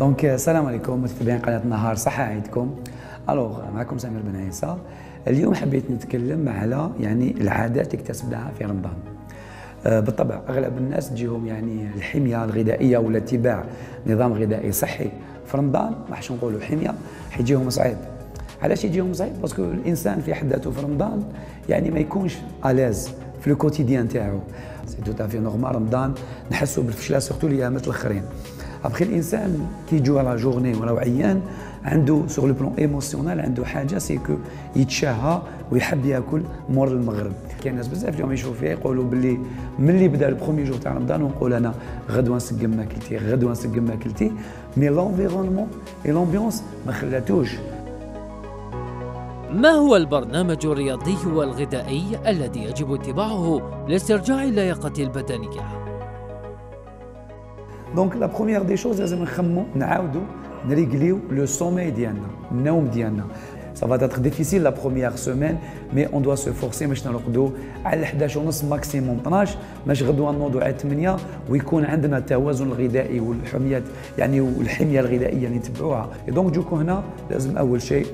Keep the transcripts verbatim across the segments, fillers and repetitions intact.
دونك السلام عليكم متابعين قناه نهار، صحة عيدكم. الوغ معكم سمير بن عيسى. اليوم حبيت نتكلم على يعني العادات اللي اكتسبناها في رمضان. أه بالطبع اغلب الناس تجيهم يعني الحميه الغذائيه ولا اتباع نظام غذائي صحي في رمضان، ما حش نقولوا حميه حيت يجيهم صعيب. علاش يجيهم صعيب؟ باسكو الانسان في حد ذاته في رمضان يعني ما يكونش الاز في لو كوتيديان تاعو، سي توتا في نورمال. رمضان نحسوا بالفشله سورتو الايامات الاخرين. ابخي الانسان كي يجو لا جورني ولا عيان، عنده سور لو بلون ايموسيونيل عنده حاجه سي كو يتشهى ويحب ياكل مور المغرب. كاين ناس بزاف اليوم يشوفوا فيها يقولوا باللي ملي بدا البرومي جور تاع رمضان ونقول انا غدوه نسقم ماكلتي غدوه نسقم ماكلتي، مي لونفيرونمون اي لومبيونس ما خلاتوش. ما هو البرنامج الرياضي والغذائي الذي يجب اتباعه لاسترجاع اللياقه البدنيه؟ دونك لا بروميير دي شوز لازم نخمو نعاودو نريغليو لو سومي ديالنا، النوم ديالنا. سا فا تاتر ديفيسيل لا بروميير سومين، مي اون دوا سو فورسي باش نرقدو على احداش ونص ماكسيموم اثناش، باش غدوه نوضو على ثمانية ويكون عندنا التوازن الغذائي والحميات يعني والحميه الغذائيه اللي نتبعوها. دونك دوكو هنا لازم اول شيء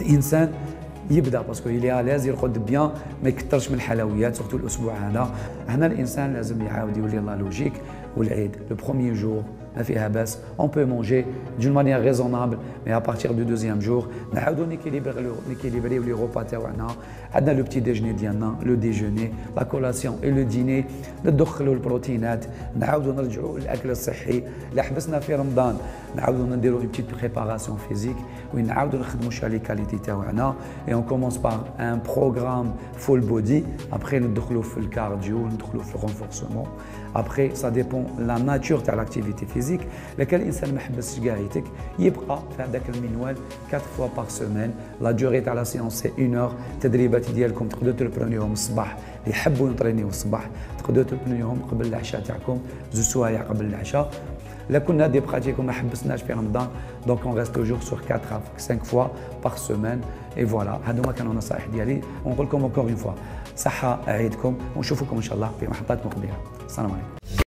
الانسان يبدا باسكو يلي لازم يرقد بيان، ما يكثرش من الحلويات سورتو الاسبوع هذا. هنا الانسان لازم يعاود يولي لا لوجيك. والعيد لو بروميير جور ما فيها باس، اون بو مونجي دون مانيير ريزونابل، مي ا بارتير دو دوزيام جور نعاودو نيكيليبريو نيكيليبريو لي روبا تاعنا. عندنا لو بتي ديجني ديالنا، لو ديجوني، لا كولاسيون اي لو ديني، ندخلو البروتينات، نعاودو نرجعو للاكل الصحي اللي حبسنا في رمضان، نعاودو نديرو اون بتيت بريباراسيون فيزيك ونعاودو نخدمو شالي كاليتي تاعنا. اي اون كومونس بار ان بروغرام فول بودي، ابخي ندخلو في الكارديو، ندخلو في الرونفورسمون. ابخي سا ديبون لا ناتور تاع لاكتيفيتي فيزيك، لكن الانسان ما حبسش كاع يتك يبقى في هذاك المنوال أربع فوا باغ سومين. لا ديوري تاع لا سيونس سي واحد اور. التدريبات ديالكم تقدروا تربرونيوهم الصباح، اللي يحبوا يطرينيو الصباح تقدروا تربرونيوهم قبل العشاء تاعكم، زوج سوايع قبل العشاء. لا كنا دي براتيك وما حبسناش في رمضان، دونك اون ريست توجور سور أربعة خمسة فوا باغ سومين. اي فوالا هذوما كانوا النصائح ديالي، ونقول لكم اونكور اون فوا صحه عيدكم ونشوفكم ان شاء الله في محطات مقبله. السلام عليكم.